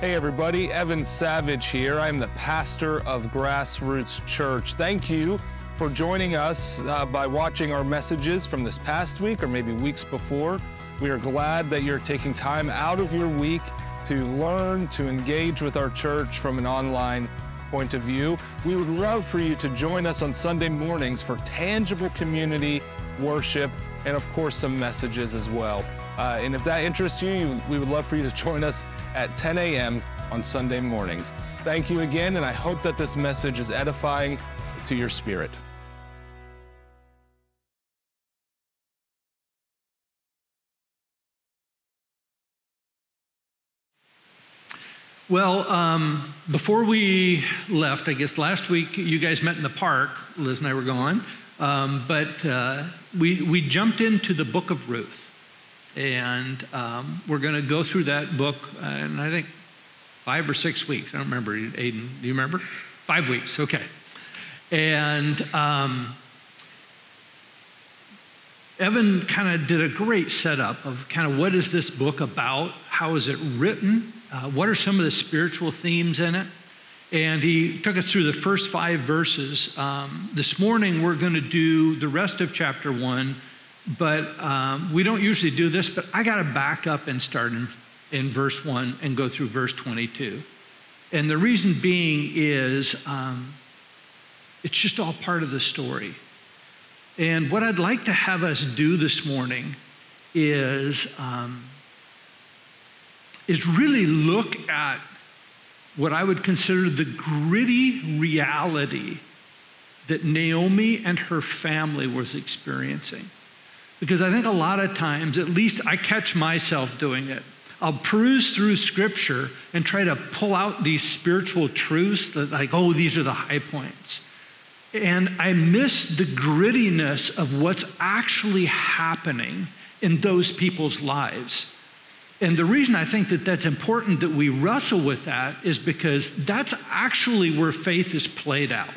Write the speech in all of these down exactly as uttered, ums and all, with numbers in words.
Hey everybody, Evan Savage here. I'm the pastor of Grassroots Church. Thank you for joining us uh, by watching our messages from this past week or maybe weeks before. We are glad that you're taking time out of your week to learn, to engage with our church from an online point of view. We would love for you to join us on Sunday mornings for tangible community worship and of course some messages as well. Uh, and if that interests you, you, we would love for you to join us at ten a m on Sunday mornings. Thank you again, and I hope that this message is edifying to your spirit. Well, um, before we left, I guess last week, you guys met in the park. Liz and I were gone. Um, but uh, we, we jumped into the book of Ruth. And um, we're going to go through that book uh, in, I think, five or six weeks. I don't remember, Aiden. Do you remember? Five weeks. Okay. And um, Evan kind of did a great setup of kind of what is this book about? How is it written? Uh, what are some of the spiritual themes in it? And he took us through the first five verses. Um, this morning, we're going to do the rest of chapter one, but um, we don't usually do this, but I got to back up and start in, in verse one and go through verse twenty-two. And the reason being is um, it's just all part of the story. And what I'd like to have us do this morning is... Um, is really look at what I would consider the gritty reality that Naomi and her family was experiencing. Because I think a lot of times, at least I catch myself doing it, I'll peruse through scripture and try to pull out these spiritual truths that like, oh, these are the high points. And I miss the grittiness of what's actually happening in those people's lives. And the reason I think that that's important that we wrestle with that is because that's actually where faith is played out.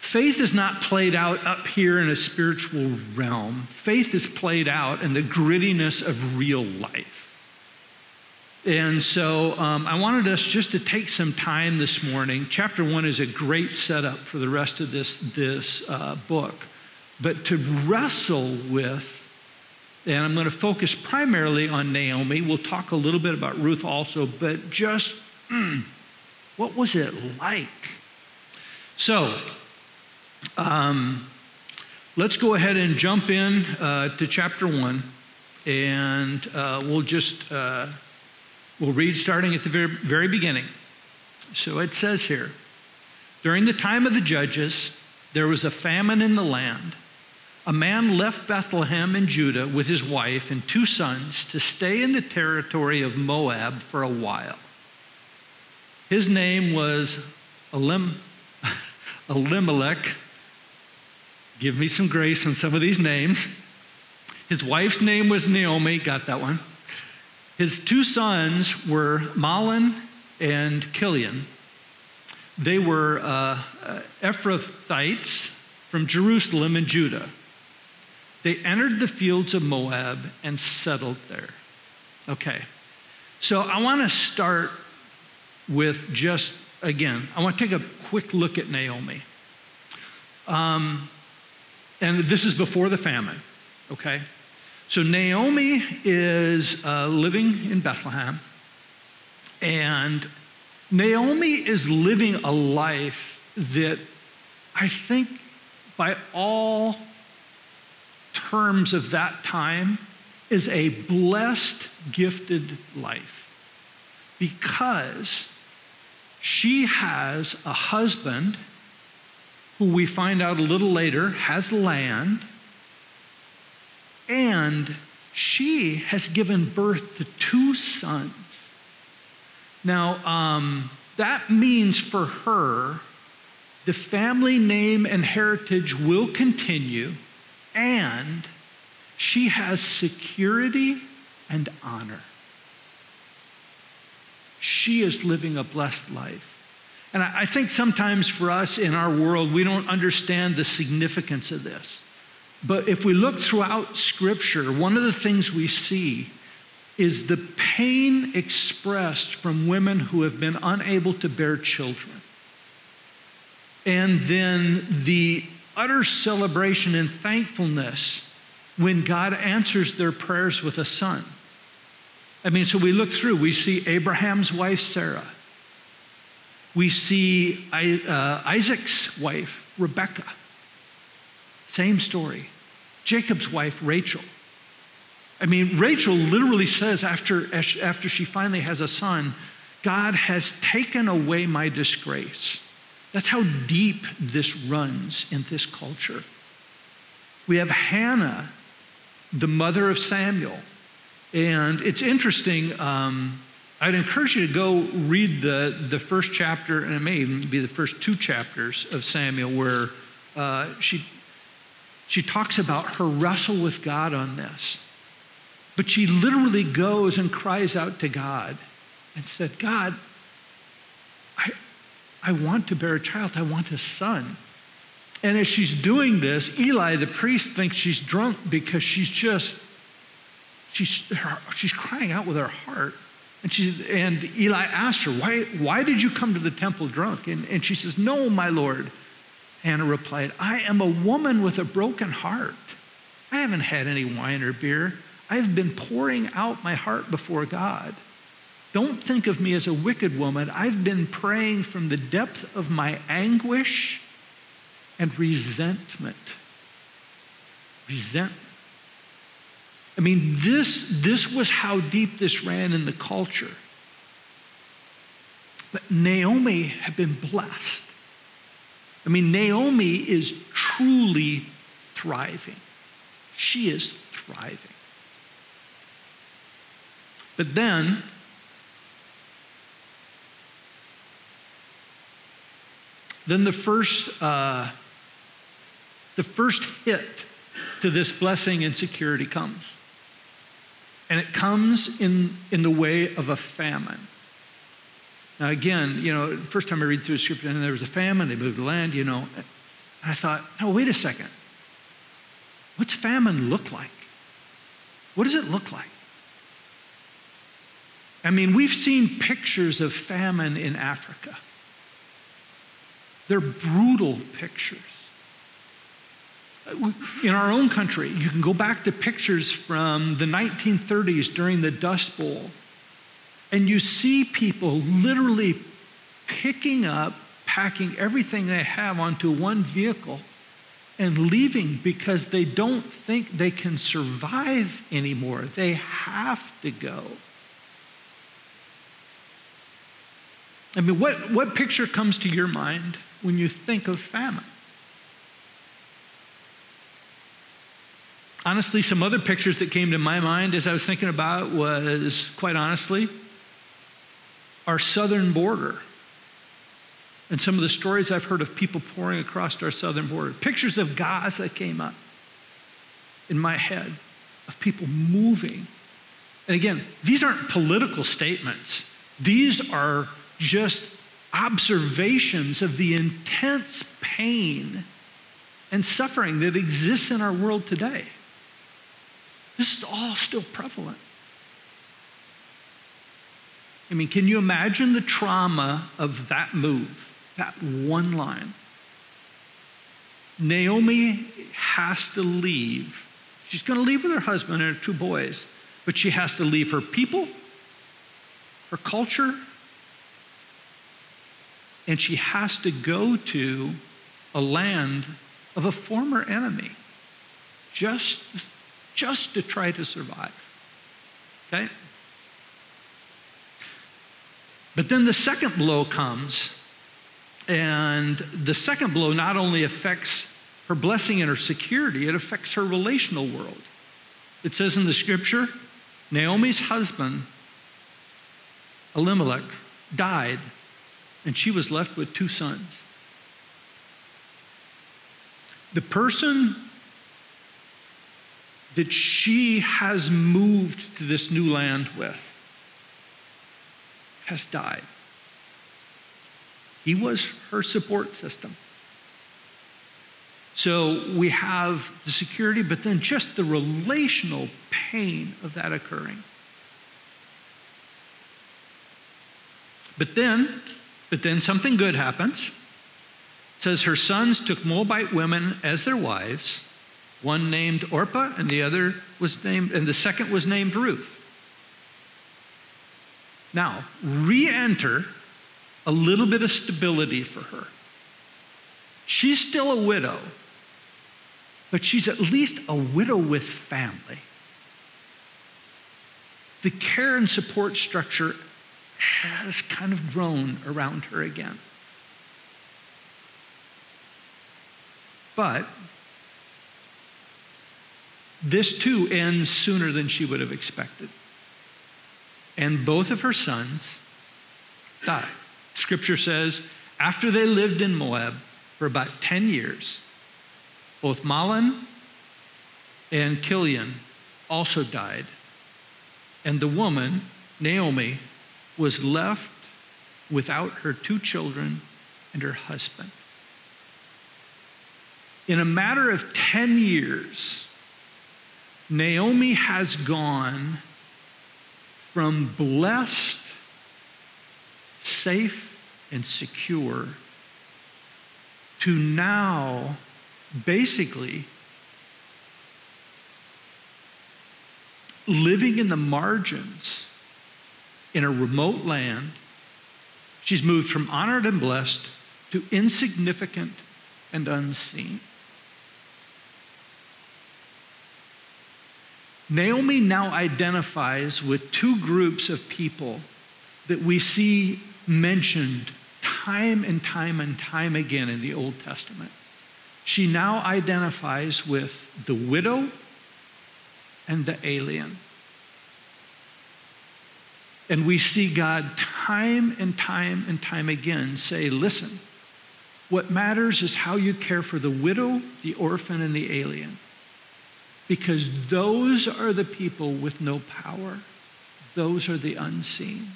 Faith is not played out up here in a spiritual realm. Faith is played out in the grittiness of real life. And so um, I wanted us just to take some time this morning. Chapter one is a great setup for the rest of this, this uh, book. But to wrestle with, and I'm going to focus primarily on Naomi. We'll talk a little bit about Ruth also, but just mm, what was it like? So um, let's go ahead and jump in uh, to chapter one, and uh, we'll just uh, we'll read starting at the very, very beginning. So it says here, during the time of the judges, there was a famine in the land. A man left Bethlehem in Judah with his wife and two sons to stay in the territory of Moab for a while. His name was Elim, Elimelech. Give me some grace on some of these names. His wife's name was Naomi. Got that one. His two sons were Malon and Killian. They were uh, Ephrathites from Jerusalem and Judah. They entered the fields of Moab and settled there. Okay, so I want to start with just, again, I want to take a quick look at Naomi. Um, and this is before the famine, okay? So Naomi is uh, living in Bethlehem, and Naomi is living a life that I think by all terms of that time, is a blessed, gifted life because she has a husband who we find out a little later has land, and she has given birth to two sons. Now, um, that means for her, the family name and heritage will continue, and she has security and honor. She is living a blessed life. And I, I think sometimes for us in our world, we don't understand the significance of this. But if we look throughout Scripture, one of the things we see is the pain expressed from women who have been unable to bear children. And then the utter celebration and thankfulness when God answers their prayers with a son. I mean, so we look through, we see Abraham's wife, Sarah. We see uh, Isaac's wife, Rebecca. Same story. Jacob's wife, Rachel. I mean, Rachel literally says after, after she finally has a son, God has taken away my disgrace. That's how deep this runs in this culture. We have Hannah, the mother of Samuel. And it's interesting, um, I'd encourage you to go read the, the first chapter, and it may even be the first two chapters of Samuel, where uh, she, she talks about her wrestle with God on this. But she literally goes and cries out to God and said, God, I, I want to bear a child. I want a son. And as she's doing this, Eli, the priest, thinks she's drunk because she's just, she's, her, she's crying out with her heart. And, she, and Eli asks her, why, why did you come to the temple drunk? And, and she says, no, my Lord. Hannah replied, I am a woman with a broken heart. I haven't had any wine or beer. I've been pouring out my heart before God. Don't think of me as a wicked woman. I've been praying from the depth of my anguish and resentment. Resentment. I mean, this, this was how deep this ran in the culture. But Naomi had been blessed. I mean, Naomi is truly thriving. She is thriving. But then, then the first, uh, the first hit to this blessing and security comes. And it comes in, in the way of a famine. Now again, you know, first time I read through the scripture, and there was a famine, they moved the land, you know. And I thought, oh, wait a second. What's famine look like? What does it look like? I mean, we've seen pictures of famine in Africa. They're brutal pictures. In our own country, you can go back to pictures from the nineteen thirties during the Dust Bowl, and you see people literally picking up, packing everything they have onto one vehicle and leaving because they don't think they can survive anymore. They have to go. I mean, what, what picture comes to your mind when you think of famine? Honestly, some other pictures that came to my mind as I was thinking about was, quite honestly, our southern border. And some of the stories I've heard of people pouring across our southern border. Pictures of Gaza came up in my head of people moving. And again, these aren't political statements. These are just observations of the intense pain and suffering that exists in our world today. This is all still prevalent. I mean, can you imagine the trauma of that move, that one line? Naomi has to leave. She's going to leave with her husband and her two boys, but she has to leave her people, her culture, and she has to go to a land of a former enemy just, just to try to survive, okay? But then the second blow comes, and the second blow not only affects her blessing and her security, it affects her relational world. It says in the scripture, Naomi's husband, Elimelech, died, and she was left with two sons. The person that she has moved to this new land with has died. He was her support system. So we have the security, but then just the relational pain of that occurring. But then, but then something good happens. It says her sons took Moabite women as their wives, one named Orpah and the other was named, and the second was named Ruth. Now, re-enter a little bit of stability for her. She's still a widow, but she's at least a widow with family. The care and support structure has kind of grown around her again. But this too ends sooner than she would have expected. And both of her sons died. Scripture says, after they lived in Moab for about ten years, both Mahlon and Killian also died. And the woman, Naomi, was left without her two children and her husband. In a matter of ten years, Naomi has gone from blessed, safe, and secure to now basically living in the margins in a remote land. She's moved from honored and blessed to insignificant and unseen. Naomi now identifies with two groups of people that we see mentioned time and time and time again in the Old Testament. She now identifies with the widow and the alien. And we see God time and time and time again say, listen, what matters is how you care for the widow, the orphan, and the alien. Because those are the people with no power. Those are the unseen.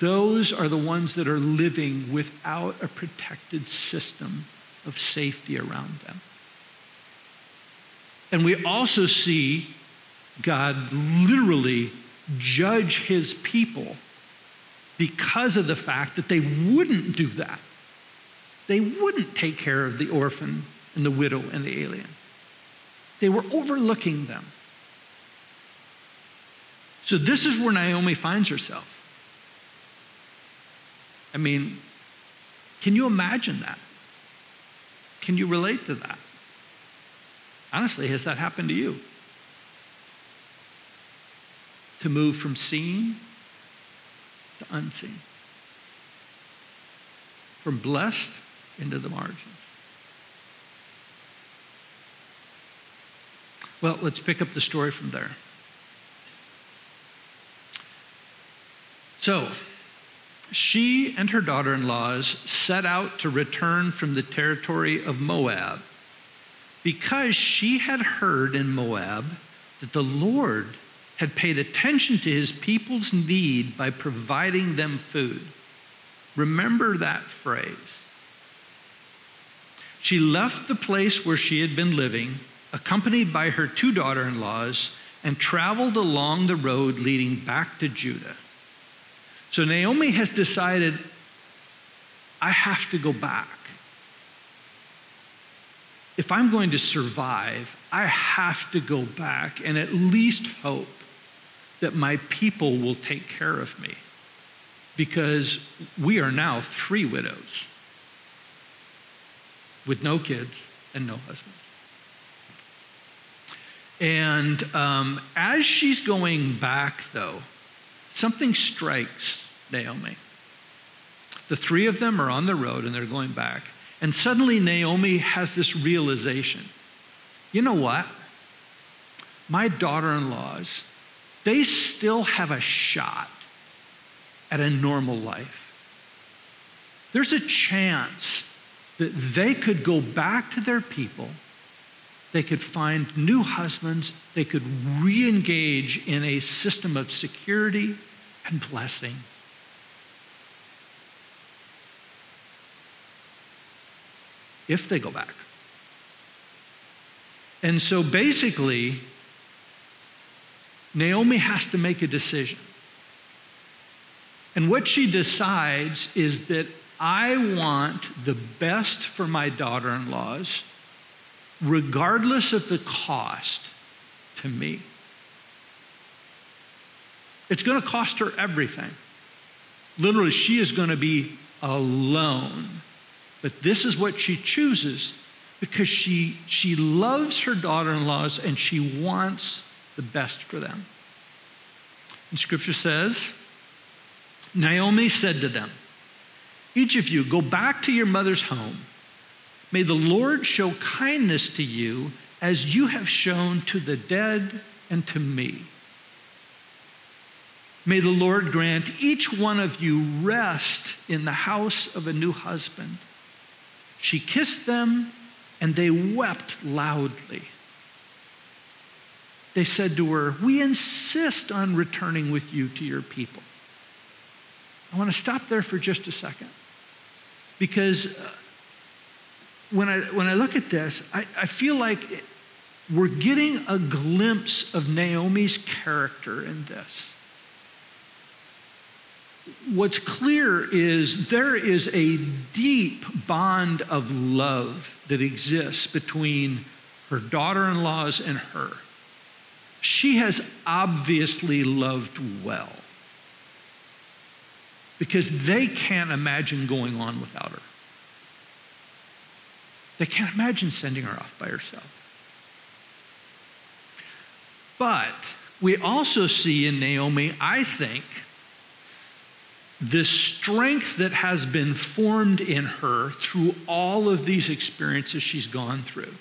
Those are the ones that are living without a protected system of safety around them. And we also see God literally judge his people because of the fact that they wouldn't do that. They wouldn't take care of the orphan and the widow and the alien. They were overlooking them. So this is where Naomi finds herself. I mean, can you imagine that? Can you relate to that? Honestly, has that happened to you? To move from seen to unseen. From blessed into the margins. Well, let's pick up the story from there. So, she and her daughter-in-laws set out to return from the territory of Moab because she had heard in Moab that the Lord had paid attention to his people's need by providing them food. Remember that phrase. She left the place where she had been living, accompanied by her two daughter-in-laws, and traveled along the road leading back to Judah. So Naomi has decided, I have to go back. If I'm going to survive, I have to go back and at least hope that my people will take care of me, because we are now three widows with no kids and no husband. And um, as she's going back, though, something strikes Naomi. The three of them are on the road and they're going back. And suddenly Naomi has this realization. You know what? My daughter-in-laws, they still have a shot at a normal life. There's a chance that they could go back to their people. They could find new husbands. They could re-engage in a system of security and blessing. If they go back. And so basically, Naomi has to make a decision. And what she decides is that I want the best for my daughter-in-laws, regardless of the cost to me. It's going to cost her everything. Literally, she is going to be alone. But this is what she chooses because she, she loves her daughter-in-laws and she wants the best for them. And Scripture says, Naomi said to them, each of you, go back to your mother's home. May the Lord show kindness to you as you have shown to the dead and to me. May the Lord grant each one of you rest in the house of a new husband. She kissed them, and they wept loudly. They said to her, we insist on returning with you to your people. I want to stop there for just a second, because when I, when I look at this, I, I feel like we're getting a glimpse of Naomi's character in this. What's clear is there is a deep bond of love that exists between her daughter-in-laws and her. She has obviously loved well, because they can't imagine going on without her. They can't imagine sending her off by herself. But we also see in Naomi, I think, this strength that has been formed in her through all of these experiences she's gone through.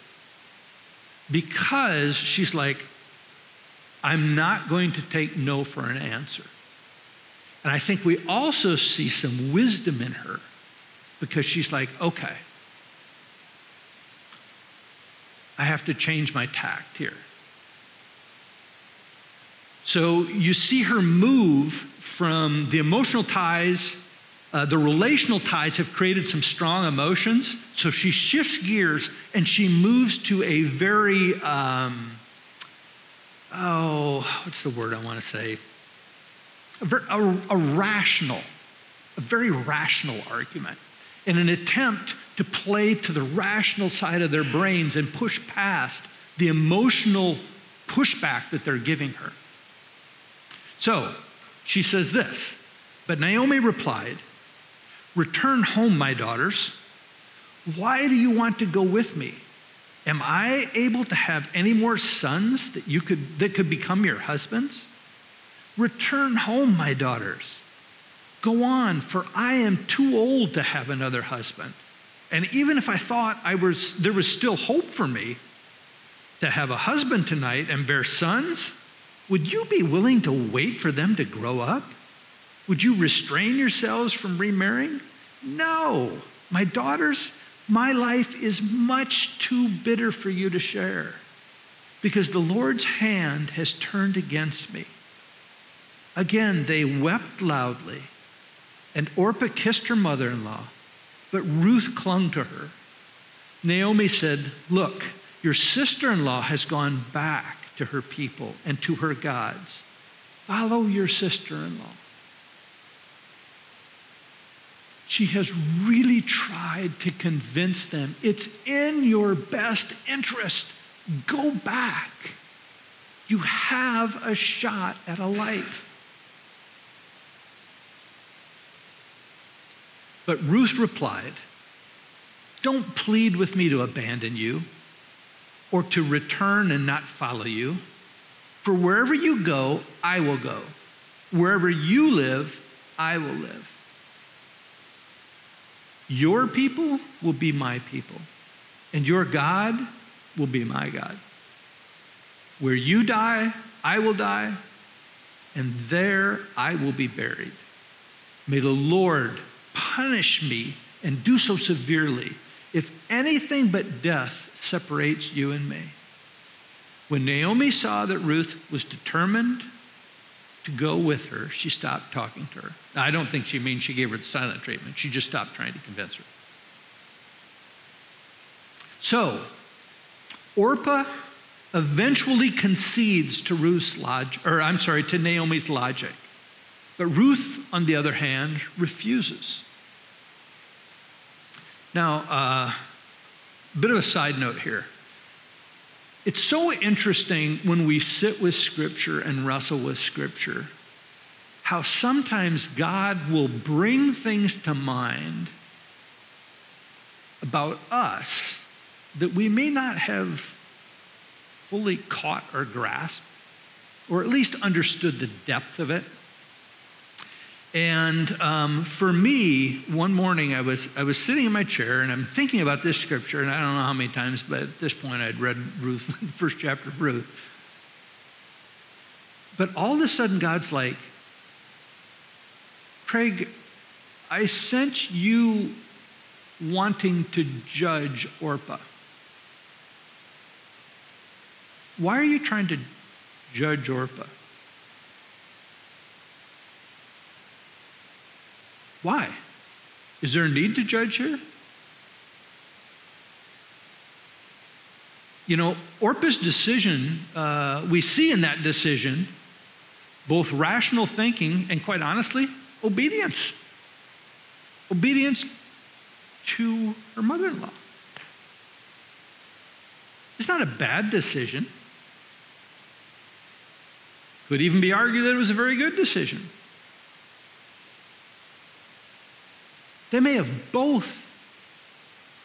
Because she's like, I'm not going to take no for an answer. And I think we also see some wisdom in her, because she's like, okay, I have to change my tact here. So you see her move from the emotional ties, uh, the relational ties have created some strong emotions. So she shifts gears and she moves to a very, um, oh, what's the word I want to say? A, very, a, a rational, a very rational argument, in an attempt to play to the rational side of their brains and push past the emotional pushback that they're giving her. So she says this, but Naomi replied, return home, my daughters. Why do you want to go with me? Am I able to have any more sons that you could, that could become your husbands? Return home, my daughters. Go on, for I am too old to have another husband. And even if I thought I was, there was still hope for me to have a husband tonight and bear sons, would you be willing to wait for them to grow up? Would you restrain yourselves from remarrying? No, my daughters, my life is much too bitter for you to share, because the Lord's hand has turned against me. Again, they wept loudly, and Orpah kissed her mother-in-law, but Ruth clung to her. Naomi said, look, your sister-in-law has gone back to her people and to her gods. Follow your sister-in-law. She has really tried to convince them, it's in your best interest. Go back. You have a shot at a life. But Ruth replied, don't plead with me to abandon you or to return and not follow you. For wherever you go, I will go. Wherever you live, I will live. Your people will be my people, and your God will be my God. Where you die, I will die, and there I will be buried. May the Lord punish me and do so severely if anything but death separates you and me. When Naomi saw that Ruth was determined to go with her, she stopped talking to her. Now, I don't think she means she gave her the silent treatment. She just stopped trying to convince her. So, Orpah eventually concedes to Ruth's logic, or I'm sorry, to Naomi's logic. But Ruth, on the other hand, refuses. Now, uh, a bit of a side note here. It's so interesting when we sit with Scripture and wrestle with Scripture, how sometimes God will bring things to mind about us that we may not have fully caught or grasped, or at least understood the depth of it. And um, for me, one morning I was, I was sitting in my chair and I'm thinking about this scripture, and I don't know how many times, but at this point I'd read Ruth, the first chapter of Ruth. But all of a sudden God's like, Craig, I sense you wanting to judge Orpah. Why are you trying to judge Orpah? Why? Is there a need to judge here? You know, Orpah's decision, uh, we see in that decision both rational thinking and, quite honestly, obedience. Obedience to her mother-in-law. It's not a bad decision. Could even be argued that it was a very good decision. They may have both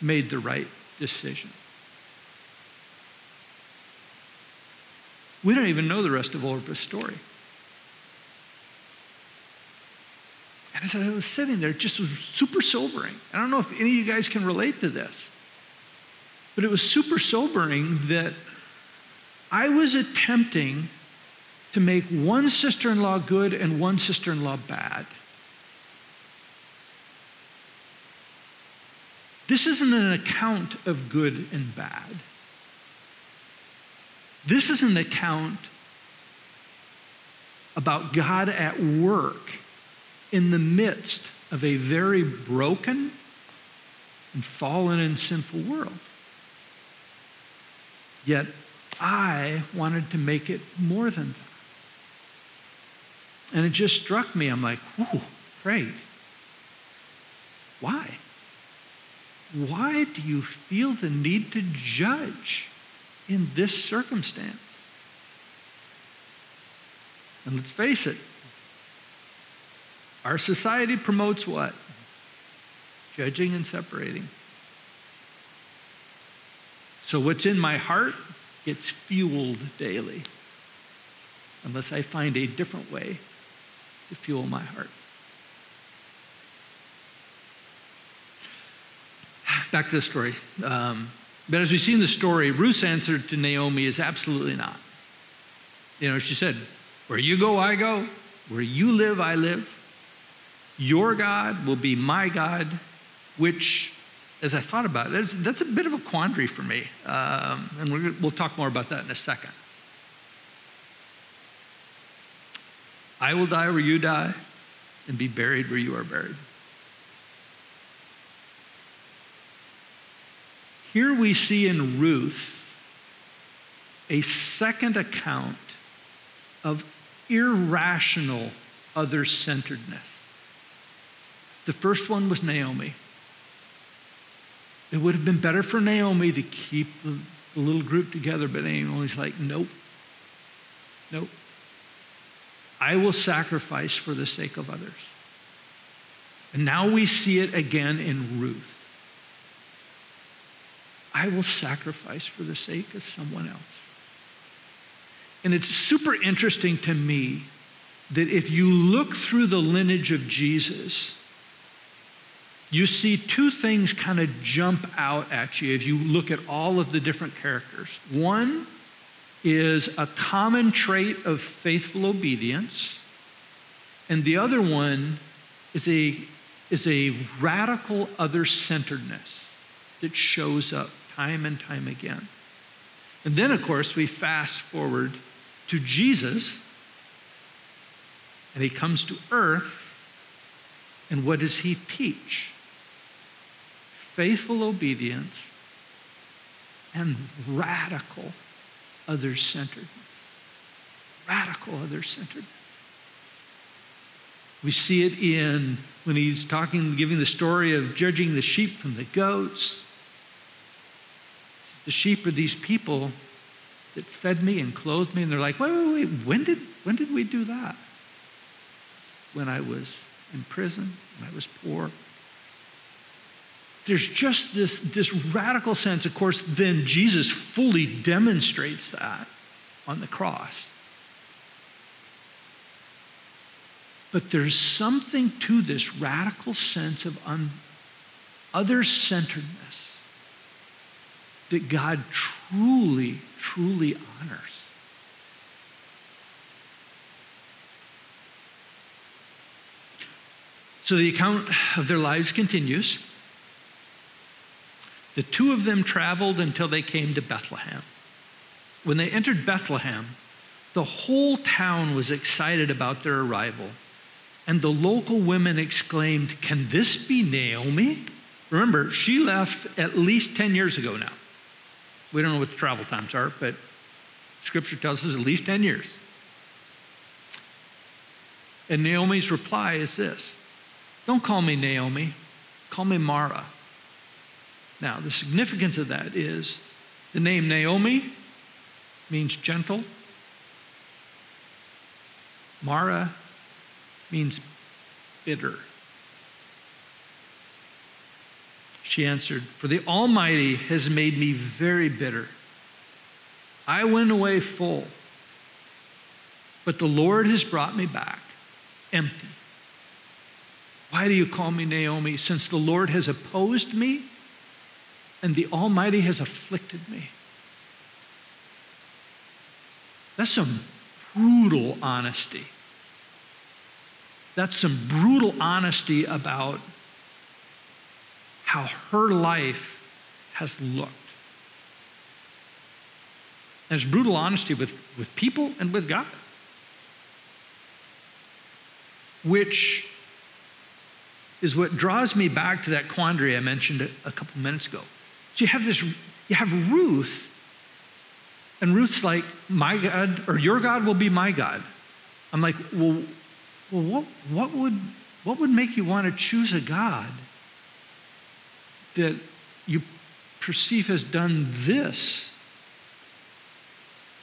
made the right decision. We don't even know the rest of Orpah's story. And as I was sitting there, it just was super sobering. I don't know if any of you guys can relate to this, but it was super sobering that I was attempting to make one sister-in-law good and one sister-in-law bad. This isn't an account of good and bad. This is an account about God at work in the midst of a very broken and fallen and sinful world. Yet I wanted to make it more than that. And it just struck me. I'm like, ooh, Craig, why? Why do you feel the need to judge in this circumstance? And let's face it, our society promotes what? Judging and separating. So what's in my heart gets fueled daily, unless I find a different way to fuel my heart. Back to the story. Um, but as we see in the story, Ruth's answer to Naomi is absolutely not. You know, she said, where you go, I go. Where you live, I live. Your God will be my God, which, as I thought about it, that's, that's a bit of a quandary for me. Um, and we're, we'll talk more about that in a second. I will die where you die and be buried where you are buried. Here we see in Ruth a second account of irrational other-centeredness. The first one was Naomi. It would have been better for Naomi to keep the, the little group together, but Naomi's like, nope, nope. I will sacrifice for the sake of others. And now we see it again in Ruth. I will sacrifice for the sake of someone else. And it's super interesting to me that if you look through the lineage of Jesus, you see two things kind of jump out at you if you look at all of the different characters. One is a common trait of faithful obedience, and the other one is a, is a radical other-centeredness that shows up time and time again. And then, of course, we fast forward to Jesus, and he comes to earth, and what does he teach? Faithful obedience and radical other-centeredness. Radical other-centeredness. We see it in when he's talking, giving the story of judging the sheep from the goats. The sheep are these people that fed me and clothed me, and they're like, wait, wait, wait, when did, when did we do that? When I was in prison, when I was poor. There's just this, this radical sense. Of course, then Jesus fully demonstrates that on the cross. But there's something to this radical sense of other-centeredness that God truly, truly honors. So the account of their lives continues. The two of them traveled until they came to Bethlehem. When they entered Bethlehem, the whole town was excited about their arrival. And the local women exclaimed, "Can this be Naomi?" Remember, she left at least ten years ago now. We don't know what the travel times are, but Scripture tells us at least ten years. And Naomi's reply is this: "Don't call me Naomi, call me Mara." Now, the significance of that is the name Naomi means gentle. Mara means bitter. She answered, "For the Almighty has made me very bitter. I went away full, but the Lord has brought me back empty. Why do you call me Naomi, since the Lord has opposed me and the Almighty has afflicted me?" That's some brutal honesty. That's some brutal honesty about how her life has looked. And it's brutal honesty with, with people and with God, which is what draws me back to that quandary I mentioned a, a couple minutes ago. So you have this, you have Ruth, and Ruth's like, "My God, or your God will be my God." I'm like, well, Well, what, what would what would make you want to choose a God that you perceive has done this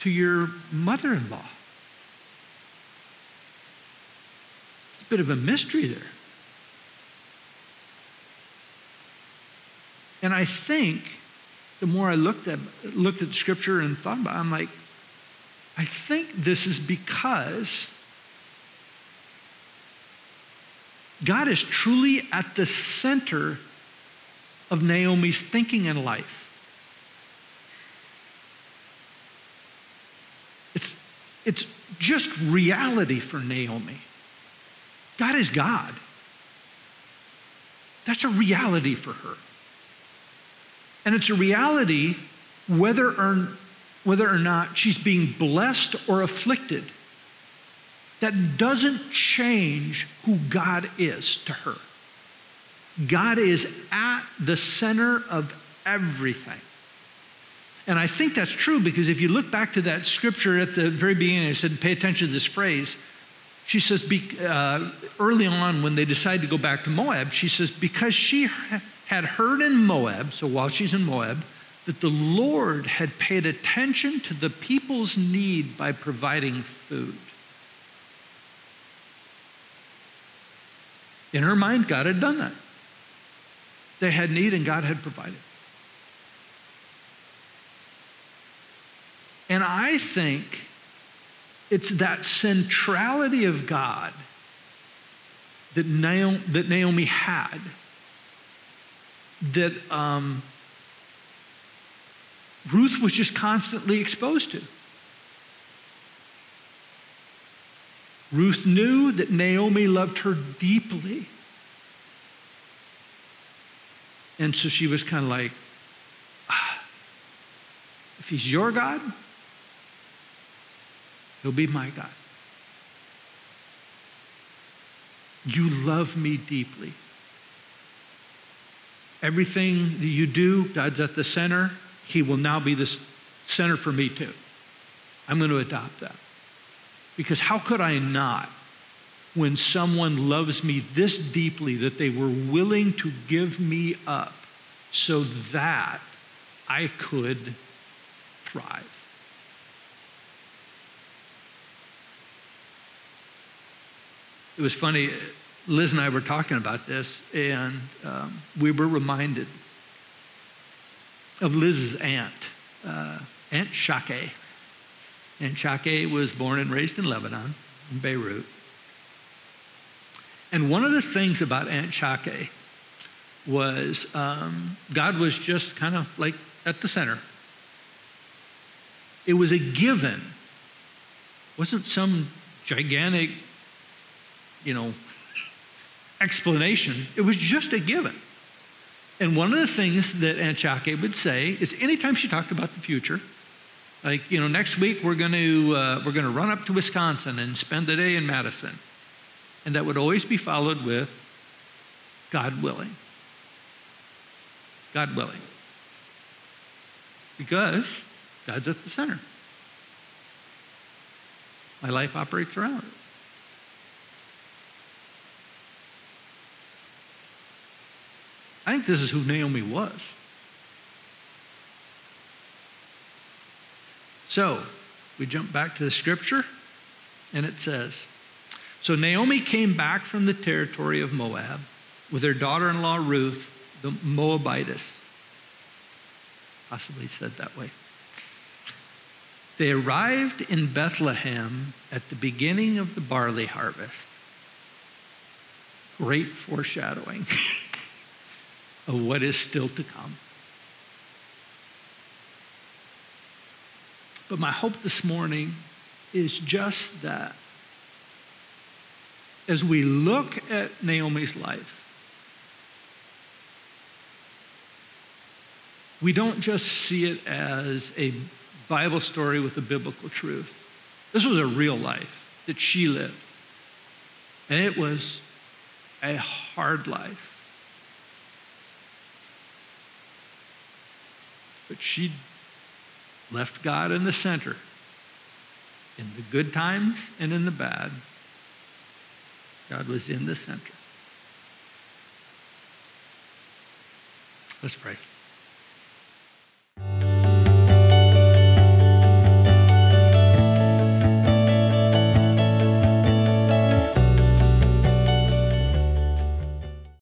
to your mother-in-law? It's a bit of a mystery there. And I think the more I looked at looked at Scripture and thought about it, I'm like, I think this is because God is truly at the center of Naomi's thinking and life. It's, it's just reality for Naomi. God is God. That's a reality for her. And it's a reality whether or, whether or not she's being blessed or afflicted. That doesn't change who God is to her. God is at the center of everything. And I think that's true, because if you look back to that scripture at the very beginning, I said, pay attention to this phrase. She says, uh, early on when they decide to go back to Moab, she says, because she had heard in Moab, so while she's in Moab, that the Lord had paid attention to the people's need by providing food. In her mind, God had done that. They had need and God had provided. And I think it's that centrality of God that Naomi, that Naomi had that um, Ruth was just constantly exposed to. Ruth knew that Naomi loved her deeply. And so she was kind of like, ah, if he's your God, he'll be my God. You love me deeply. Everything that you do, God's at the center. He will now be the center for me too. I'm going to adopt that. Because how could I not when someone loves me this deeply that they were willing to give me up so that I could thrive. It was funny, Liz and I were talking about this, and um, we were reminded of Liz's aunt, uh, Aunt Shake. Aunt Shake was born and raised in Lebanon, in Beirut. And one of the things about Aunt Shake was um, God was just kind of like at the center. It was a given. It wasn't some gigantic, you know, explanation. It was just a given. And one of the things that Aunt Shake would say is anytime she talked about the future, like, you know, next week we're going to uh, we're going to run up to Wisconsin and spend the day in Madison. And that would always be followed with, God willing. God willing. Because God's at the center. My life operates around it. I think this is who Naomi was. So, we jump back to the scripture, and it says, so Naomi came back from the territory of Moab with her daughter-in-law Ruth, the Moabitess. Possibly said that way. They arrived in Bethlehem at the beginning of the barley harvest. Great foreshadowing of what is still to come. But my hope this morning is just that as we look at Naomi's life, we don't just see it as a Bible story with a biblical truth. This was a real life that she lived. And it was a hard life. But she left God in the center, in the good times and in the bad. God was in the center. Let's pray.